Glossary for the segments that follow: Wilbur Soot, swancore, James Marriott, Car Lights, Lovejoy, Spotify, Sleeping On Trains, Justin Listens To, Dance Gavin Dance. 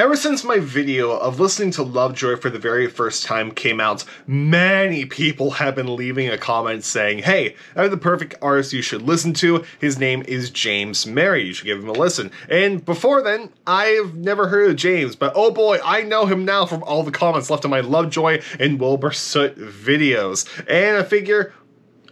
Ever since my video of listening to Lovejoy for the very first time came out, many people have been leaving a comment saying, hey, I'm the perfect artist you should listen to. His name is James Marriott. You should give him a listen. And before then, I've never heard of James, but oh boy, I know him now from all the comments left on my Lovejoy and Wilbur Soot videos. And I figure,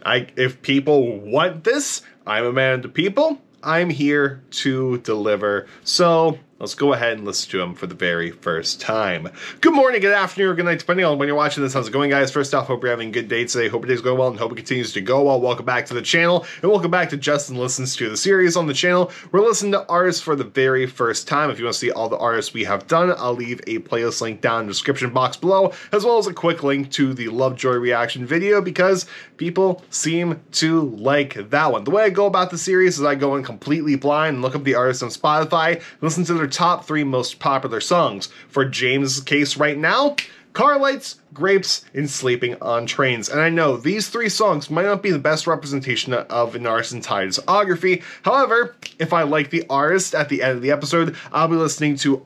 if people want this, I'm a man of the people. I'm here to deliver. So let's go ahead and listen to him for the very first time. Good morning, good afternoon, or good night, depending on when you're watching this. How's it going, guys? First off, hope you're having a good day today. Hope your day's going well, and hope it continues to go well. Welcome back to the channel, and welcome back to Justin Listens To, the series on the channel. We're listening to artists for the very first time. If you want to see all the artists we have done, I'll leave a playlist link down in the description box below, as well as a quick link to the Lovejoy reaction video, because people seem to like that one. The way I go about the series is I go in completely blind and look up the artists on Spotify, listen to their top three most popular songs. For James' case right now, Car Lights, Grapes, and Sleeping on Trains. And I know these three songs might not be the best representation of an artist's entire discography. However, if I like the artist at the end of the episode, I'll be listening to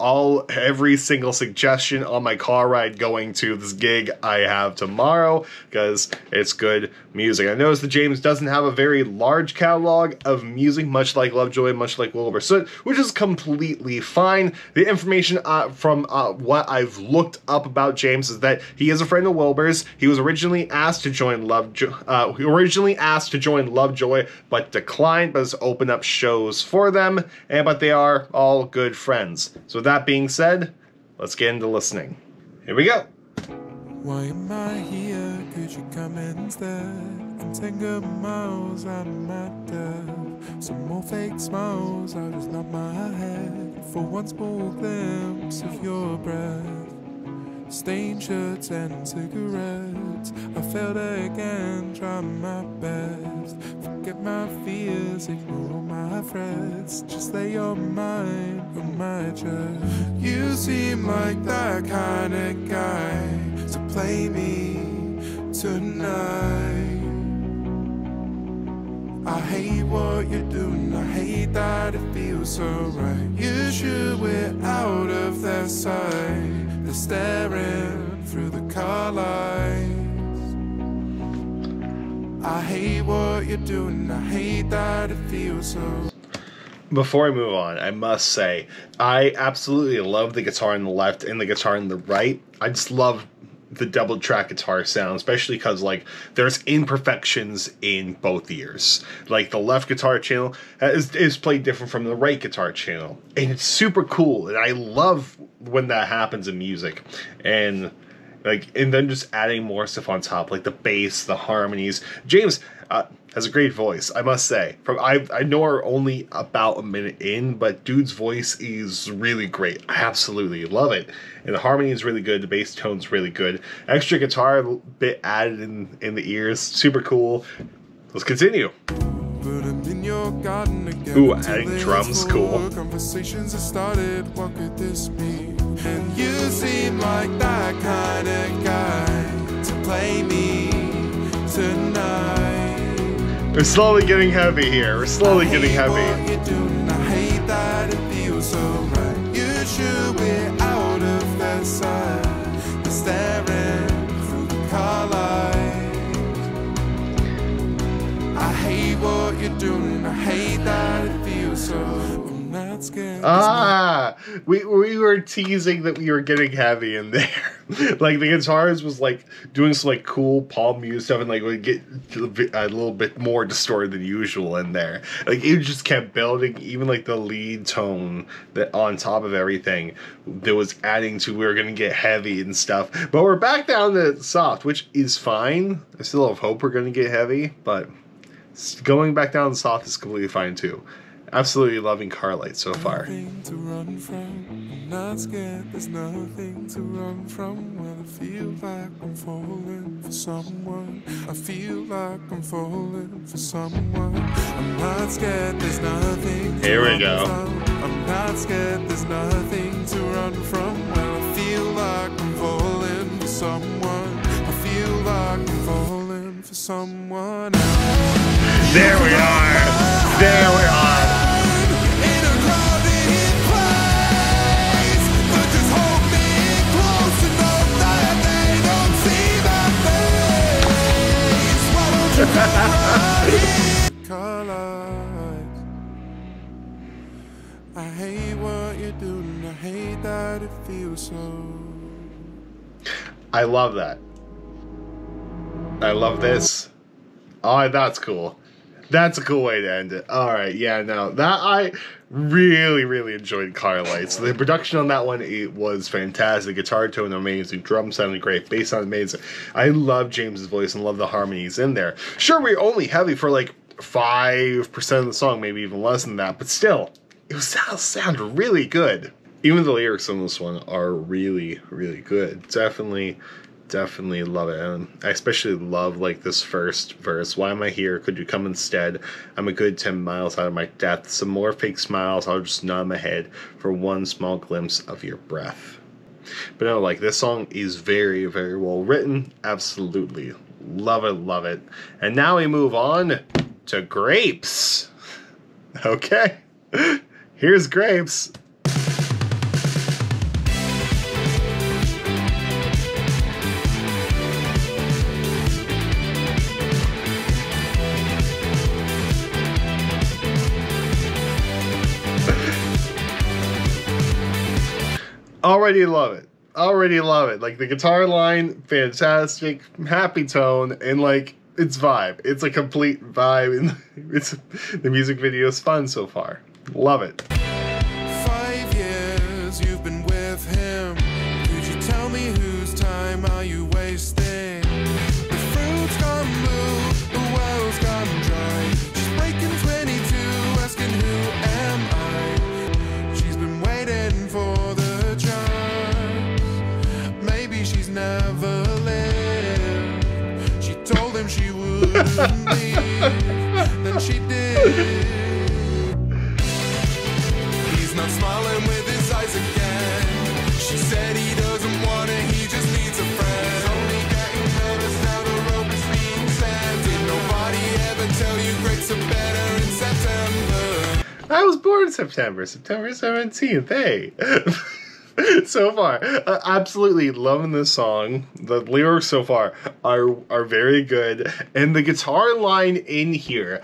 every single suggestion on my car ride going to this gig I have tomorrow, because it's good music. I noticed that James doesn't have a very large catalog of music, much like Lovejoy, much like Wilbur Soot, which is completely fine. The information from what I've looked up about James is that he is a friend of Wilbur's. He was originally asked to join Lovejoy, but declined, but has opened up shows for them, but they are all good friends. So with that being said, let's get into listening. Here we go. Why am I here? Could you come instead? I'm 10 good miles out of my death. Some more fake smiles, I'll just nod my head for one small glimpse of your breath. Stained shirts and cigarettes, I failed again, try my best. Forget my fears, ignore all my threats, just lay your mind on my chest. You seem like that kind of guy to play me tonight. I hate what you're doing, I hate that it feels so right. You should we're out of their sight. They're staring through the car lights. I hate what you're doing, I hate that it feels so. Before I move on, I must say, I absolutely love the guitar on the left and the guitar on the right. I just love the double track guitar sound, especially because like there's imperfections in both ears. Like the left guitar channel is played different from the right guitar channel, and it's super cool, and I love when that happens in music. And then just adding more stuff on top, like the bass, the harmonies. James has a great voice, I must say. I know we're only about a minute in, but dude's voice is really great. I absolutely love it. And the harmony is really good, the bass tone's really good. Extra guitar bit added in the ears, super cool. Let's continue. Ooh, adding drums, cool. Conversations started, what could this be? And you seem like that kind of guy to play me tonight. We're slowly getting heavy here. We're slowly getting heavy. I hate that it feels so right. You should be out of that side. Staring through the car light. I hate what you're doing. I hate that it feels so right. We were teasing that we were getting heavy in there. Like the guitars was like doing some like cool palm music stuff, and like would get a little bit more distorted than usual in there. Like it just kept building, even like the lead tone that on top of everything that was adding to we were gonna get heavy and stuff. But we're back down to soft, which is fine. I still have hope we're gonna get heavy, but going back down to soft is completely fine too. Absolutely loving Car Lights so far. To run from. I'm not scared, there's nothing to run from. Well, I feel like I'm falling for someone. I feel like I'm falling for someone. I'm not scared, there's nothing to run from. I'm not scared, there's nothing to run from. Well, I feel like I'm falling for someone. I feel like I'm falling for someone else. There we are! There we are! In a crowded place, but what you do, and I hate that it feels so. I love that. I love this. Oh, that's cool. That's a cool way to end it. All right, yeah, no, that I really, really enjoyed Car Lights. The production on that one, it was fantastic. Guitar tone amazing, drum sounded great, bass sounded amazing. I love James's voice and love the harmonies in there. Sure, we're only heavy for like 5% of the song, maybe even less than that, but still, it sounded really good. Even the lyrics on this one are really, really good. Definitely love it. And I especially love like this first verse. Why am I here? Could you come instead? I'm a good 10 miles out of my depth. Some more fake smiles. I'll just numb my head for one small glimpse of your breath. But no, like this song is very, very well written. Absolutely love it, love it. And now we move on to Grapes. Okay, here's Grapes. Already love it. Already love it. Like the guitar line, fantastic, happy tone, and like it's vibe. It's a complete vibe, and it's the music video is fun so far. Love it. 5 years you've been with him. Could you tell me whose time are you wasting? The fruit's gone blue, the well's gone dry. She's breaking 22, asking who am I? She's been waiting for the never lived. She told him she wouldn't leave, then she did. He's not smiling with his eyes again. She said he doesn't want it, he just needs a friend. Only getting nervous now, the rope is being sent. Did nobody ever tell you grapes are better in September? I was born in September, September 17th, hey. So far, absolutely loving this song. The lyrics so far are very good, and the guitar line in here,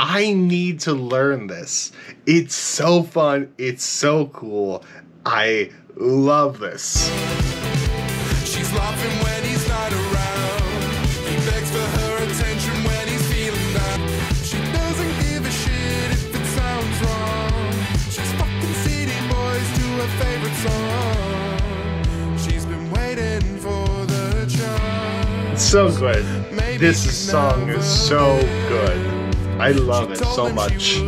I need to learn this. It's so fun. It's so cool. I love this. She's laughing when he's not around. He begs for her attention when he's feeling bad. She doesn't give a shit if it sounds wrong. She's fucking CD boys to her favorite song. So good. This song is so good. I love it so much.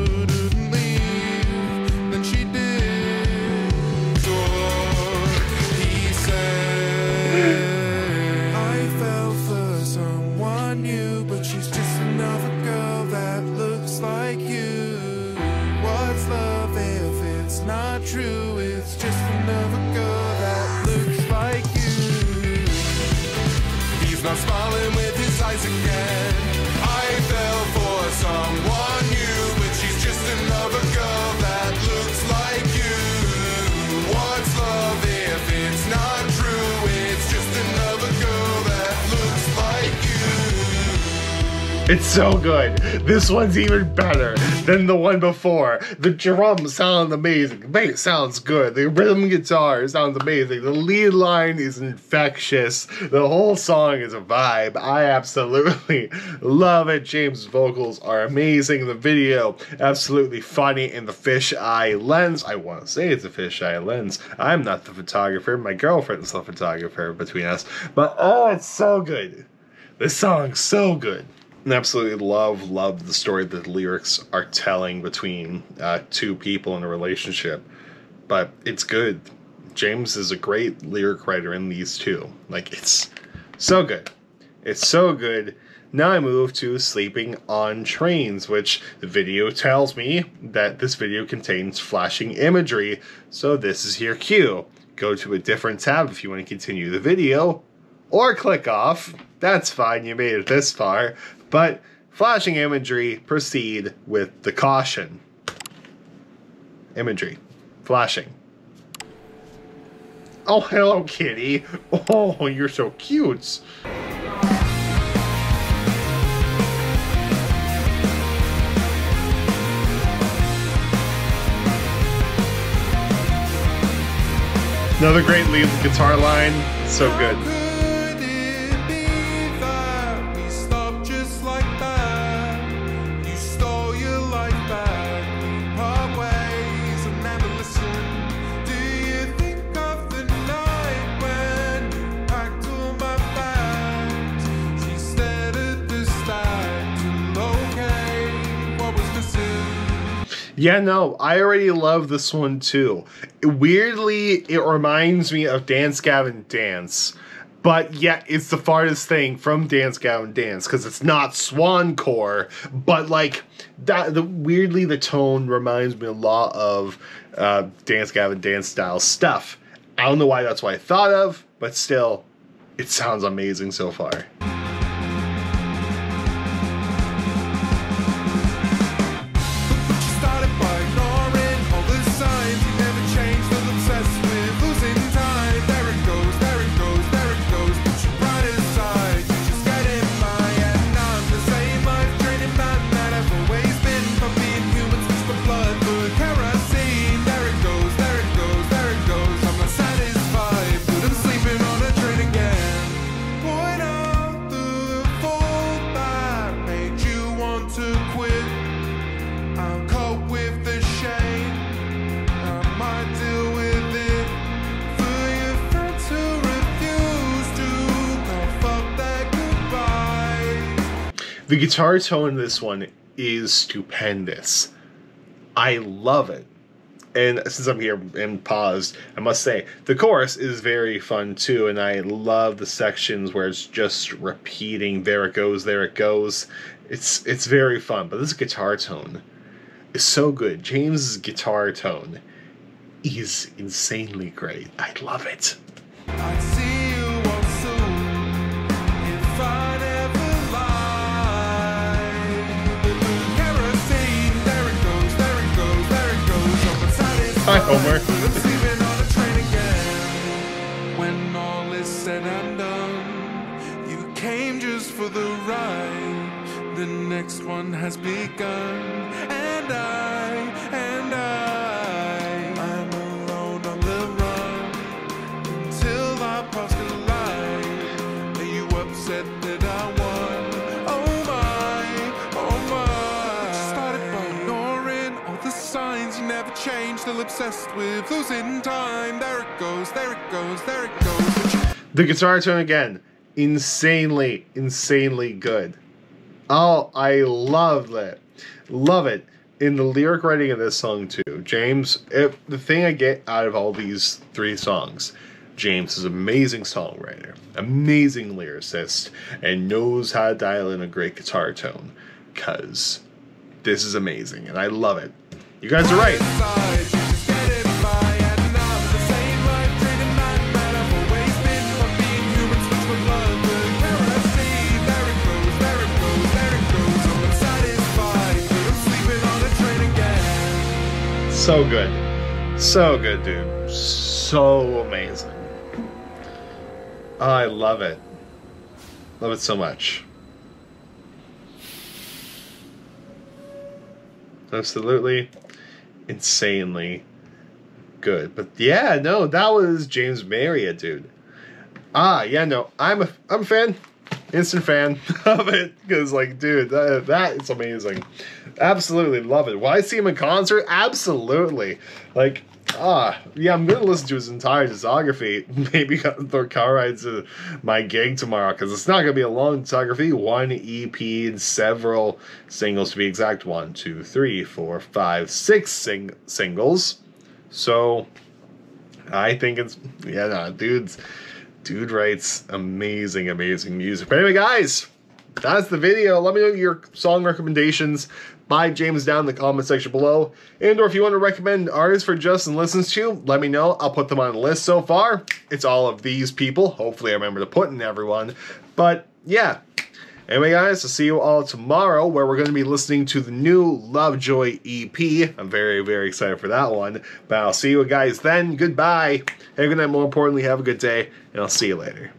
Smiling with his eyes again. I fell for someone new, but she's just another girl that looks like you. What's love if it's not true? It's just another girl that looks like you. It's so good. This one's even better than the one before. The drums sound amazing. The bass sounds good. The rhythm guitar sounds amazing. The lead line is infectious. The whole song is a vibe. I absolutely love it. James' vocals are amazing. The video, absolutely funny. And the fisheye lens, I want to say it's a fisheye lens. I'm not the photographer. My girlfriend's the photographer between us. But oh, it's so good. This song's so good. Absolutely love the story that the lyrics are telling between two people in a relationship, but it's good. James is a great lyric writer in these two. Like, it's so good. It's so good. Now I move to Sleeping on Trains, which the video tells me that this video contains flashing imagery, so this is your cue. Go to a different tab if you want to continue the video, or click off. That's fine, you made it this far. But flashing imagery, proceed with the caution. Imagery. Flashing. Oh, hello, kitty. Oh, you're so cute. Another great lead guitar line. So good. Yeah, no, I already love this one too. Weirdly, it reminds me of Dance Gavin Dance, but yeah, it's the farthest thing from Dance Gavin Dance because it's not swancore. But like that, weirdly, the tone reminds me a lot of Dance Gavin Dance style stuff. I don't know why that's what I thought of, but still, it sounds amazing so far. The guitar tone in this one is stupendous. I love it. And since I'm here and paused, I must say, the chorus is very fun too, and I love the sections where it's just repeating, there it goes, there it goes. It's very fun, but this guitar tone is so good. James's guitar tone is insanely great. I love it. I see you all soon, if I never hi, Homer. When all is said and done, you came just for the ride. The next one has begun, and I'm alone on the run until I pass the line. Are you upset that I won? Never change, still obsessed with losing time. There it goes, there it goes, there it goes. The guitar tone again, insanely good. Oh, I love that. Love it. In the lyric writing of this song too, James, the thing I get out of all these three songs, James is an amazing songwriter, amazing lyricist, and knows how to dial in a great guitar tone, because this is amazing, and I love it. You guys are right. So good. So good, dude. So amazing. I love it. Love it so much. Absolutely insanely good. But yeah, no, that was James Marriott, dude. Ah, yeah, no, I'm a fan, instant fan of it, because like, dude, that is amazing. Absolutely love it. Will I see him in concert? Absolutely. Like, yeah, I'm gonna listen to his entire discography. Maybe throw Car Lights to my gig tomorrow, because it's not gonna be a long discography. One EP and several singles to be exact. 1, 2, 3, 4, 5, 6 singles. So I think it's, yeah, no, dude writes amazing music. But anyway, guys, that's the video. Let me know your song recommendations by James down in the comment section below. And or if you want to recommend artists for Justin Listens To, let me know. I'll put them on the list. So far, it's all of these people. Hopefully I remember to put in everyone. But yeah. Anyway, guys, I'll see you all tomorrow, where we're going to be listening to the new Lovejoy EP. I'm very excited for that one. But I'll see you guys then. Goodbye. Have a good night. More importantly, have a good day. And I'll see you later.